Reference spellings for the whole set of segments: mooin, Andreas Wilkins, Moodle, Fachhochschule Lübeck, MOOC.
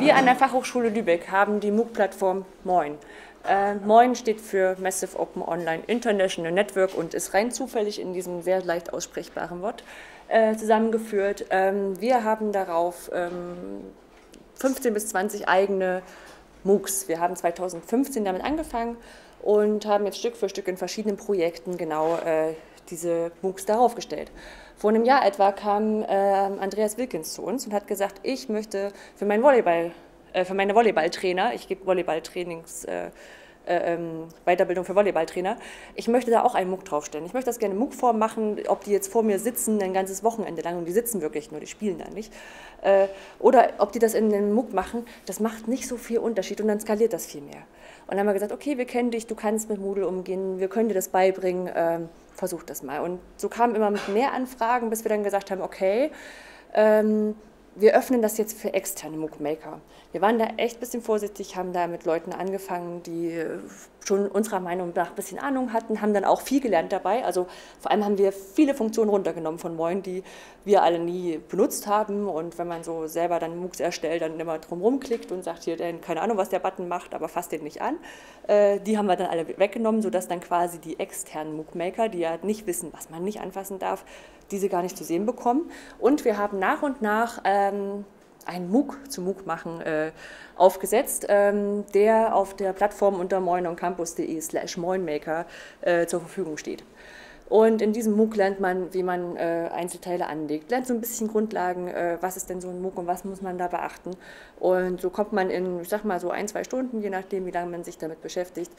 Wir an der Fachhochschule Lübeck haben die MOOC-Plattform MOIN. MOIN steht für Massive Open Online International Network und ist rein zufällig in diesem sehr leicht aussprechbaren Wort zusammengeführt. Wir haben darauf 15 bis 20 eigene MOOCs. Wir haben 2015 damit angefangen und haben jetzt Stück für Stück in verschiedenen Projekten genau diese MOOCs darauf gestellt. Vor einem Jahr etwa kam Andreas Wilkins zu uns und hat gesagt, ich möchte für meinen Volleyballtrainer, ich gebe Volleyballtrainings Weiterbildung für Volleyballtrainer, ich möchte da auch einen MOOC draufstellen. Ich möchte das gerne in MOOC-Form machen, ob die jetzt vor mir sitzen ein ganzes Wochenende lang und die sitzen wirklich nur, die spielen da nicht. Oder ob die das in einem MOOC machen, das macht nicht so viel Unterschied und dann skaliert das viel mehr. Und dann haben wir gesagt, okay, wir kennen dich, du kannst mit Moodle umgehen, wir können dir das beibringen, versuch das mal. Und so kamen immer mehr Anfragen, bis wir dann gesagt haben, okay, wir öffnen das jetzt für externe MOOC-Maker. Wir waren da echt ein bisschen vorsichtig, haben da mit Leuten angefangen, die schon unserer Meinung nach ein bisschen Ahnung hatten, haben dann auch viel gelernt dabei. Also vor allem haben wir viele Funktionen runtergenommen von Mooin, die wir alle nie benutzt haben. Und wenn man so selber dann MOOCs erstellt, dann immer drumherum klickt und sagt, hier, keine Ahnung, was der Button macht, aber fasst den nicht an. Die haben wir dann alle weggenommen, sodass dann quasi die externen MOOC-Maker, die ja nicht wissen, was man nicht anfassen darf, diese gar nicht zu sehen bekommen. Und wir haben nach und nach einen MOOC zu MOOC machen aufgesetzt, der auf der Plattform unter moinoncampus.de/moinmaker zur Verfügung steht. Und in diesem MOOC lernt man, wie man Einzelteile anlegt, lernt so ein bisschen Grundlagen, was ist denn so ein MOOC und was muss man da beachten. Und so kommt man in, ich sag mal, so 1-2 Stunden, je nachdem, wie lange man sich damit beschäftigt,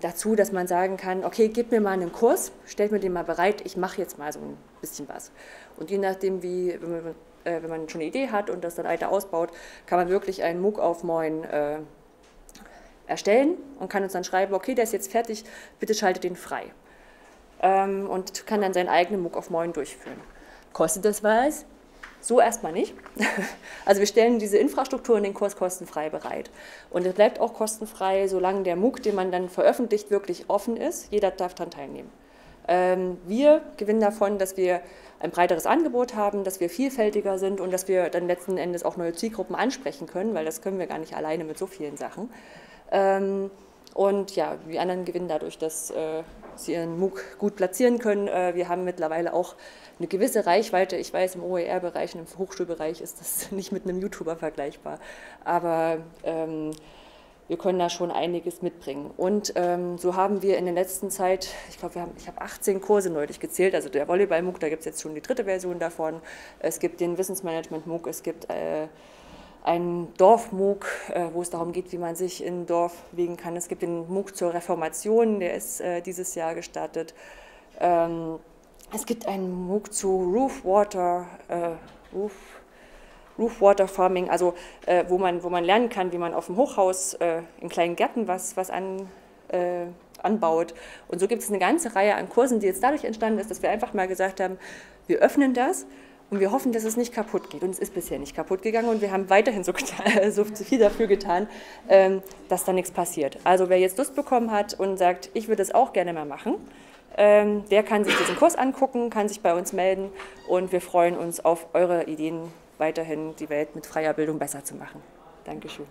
dazu, dass man sagen kann, okay, gib mir mal einen Kurs, stellt mir den mal bereit, ich mache jetzt mal so ein bisschen was. Und je nachdem, wie wenn man schon eine Idee hat und das dann weiter ausbaut, kann man wirklich einen MOOC auf Mooin erstellen und kann uns dann schreiben, okay, der ist jetzt fertig, bitte schaltet den frei. Und kann dann seinen eigenen MOOC auf Mooin durchführen. Kostet das was? So erstmal nicht. Also wir stellen diese Infrastruktur und den Kurs kostenfrei bereit. Und es bleibt auch kostenfrei, solange der MOOC, den man dann veröffentlicht, wirklich offen ist. Jeder darf daran teilnehmen. Wir gewinnen davon, dass wir ein breiteres Angebot haben, dass wir vielfältiger sind und dass wir dann letzten Endes auch neue Zielgruppen ansprechen können, weil das können wir gar nicht alleine mit so vielen Sachen. Und ja, die anderen gewinnen dadurch, dass sie ihren MOOC gut platzieren können. Wir haben mittlerweile auch eine gewisse Reichweite. Ich weiß, im OER-Bereich und im Hochschulbereich ist das nicht mit einem YouTuber vergleichbar. Aber wir können da schon einiges mitbringen. Und so haben wir in der letzten Zeit, ich glaube, ich habe 18 Kurse neulich gezählt, also der Volleyball-MOOC, da gibt es jetzt schon die dritte Version davon. Es gibt den Wissensmanagement-MOOC, es gibt einen Dorf-MOOC, wo es darum geht, wie man sich im Dorf bewegen kann. Es gibt den MOOC zur Reformation, der ist dieses Jahr gestartet. Es gibt einen MOOC zu Roofwater Farming, also wo man lernen kann, wie man auf dem Hochhaus in kleinen Gärten was anbaut. Und so gibt es eine ganze Reihe an Kursen, die jetzt dadurch entstanden ist, dass wir einfach mal gesagt haben, wir öffnen das und wir hoffen, dass es nicht kaputt geht. Und es ist bisher nicht kaputt gegangen und wir haben weiterhin so viel dafür getan, dass da nichts passiert. Also wer jetzt Lust bekommen hat und sagt, ich würde das auch gerne mal machen, der kann sich diesen Kurs angucken, kann sich bei uns melden und wir freuen uns auf eure Ideen, weiterhin die Welt mit freier Bildung besser zu machen. Dankeschön.